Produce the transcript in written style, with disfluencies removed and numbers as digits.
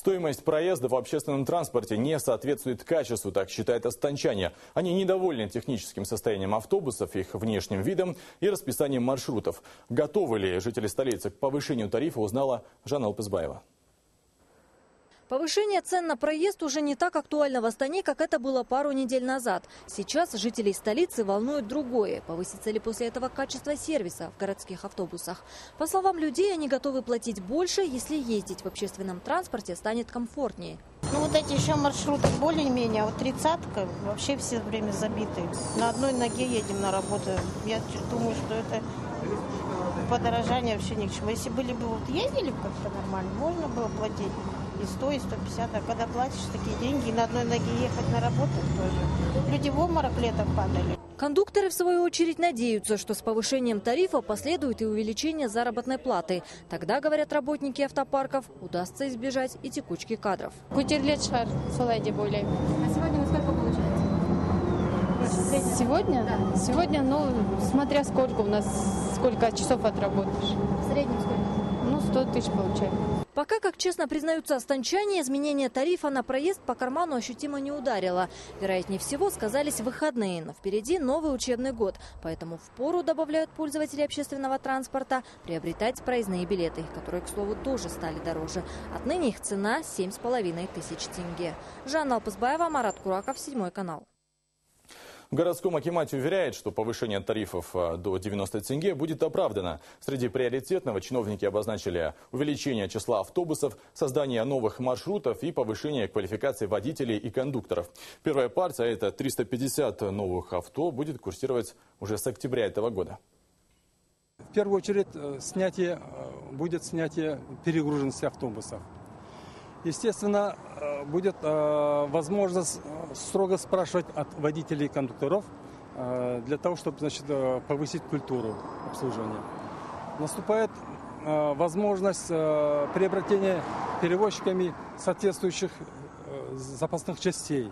Стоимость проезда в общественном транспорте не соответствует качеству, так считает астанчане. Они недовольны техническим состоянием автобусов, их внешним видом и расписанием маршрутов. Готовы ли жители столицы к повышению тарифа, узнала Жанна Алпызбаева. Повышение цен на проезд уже не так актуально в Астане, как это было пару недель назад. Сейчас жителей столицы волнует другое. Повысится ли после этого качество сервиса в городских автобусах? По словам людей, они готовы платить больше, если ездить в общественном транспорте станет комфортнее. Ну вот эти еще маршруты более-менее, а вот 30-ка вообще все время забиты. На одной ноге едем на работу. Я думаю, что это подорожание вообще ни к чему. Если были бы вот ездили как-то нормально, можно было платить и 100, и 150, а когда платишь такие деньги, и на одной ноге ехать на работу тоже. Люди в обморок летом падали. Кондукторы, в свою очередь, надеются, что с повышением тарифа последует и увеличение заработной платы. Тогда, говорят работники автопарков, удастся избежать и текучки кадров. А сегодня сколько получается? Сегодня? Да. Сегодня, ну, смотря сколько у нас, сколько часов отработаешь. В среднем сколько? 100 тысяч получаем. Пока, как честно признаются астанчане, изменение тарифа на проезд по карману ощутимо не ударило. Вероятнее всего, сказались выходные, но впереди новый учебный год. Поэтому впору, добавляют пользователи общественного транспорта, приобретать проездные билеты, которые, к слову, тоже стали дороже. Отныне их цена 7500 тенге. Жанна Алпызбаева, Марат Кураков, 7 канал. В городском акимате уверяет, что повышение тарифов до 90 тенге будет оправдано. Среди приоритетного чиновники обозначили увеличение числа автобусов, создание новых маршрутов и повышение квалификации водителей и кондукторов. Первая партия, это 350 новых авто, будет курсировать уже с октября этого года. В первую очередь будет снятие перегруженности автобусов. Естественно, будет возможность строго спрашивать от водителей и кондукторов для того, чтобы, значит, повысить культуру обслуживания. Наступает возможность приобретения перевозчиками соответствующих запасных частей.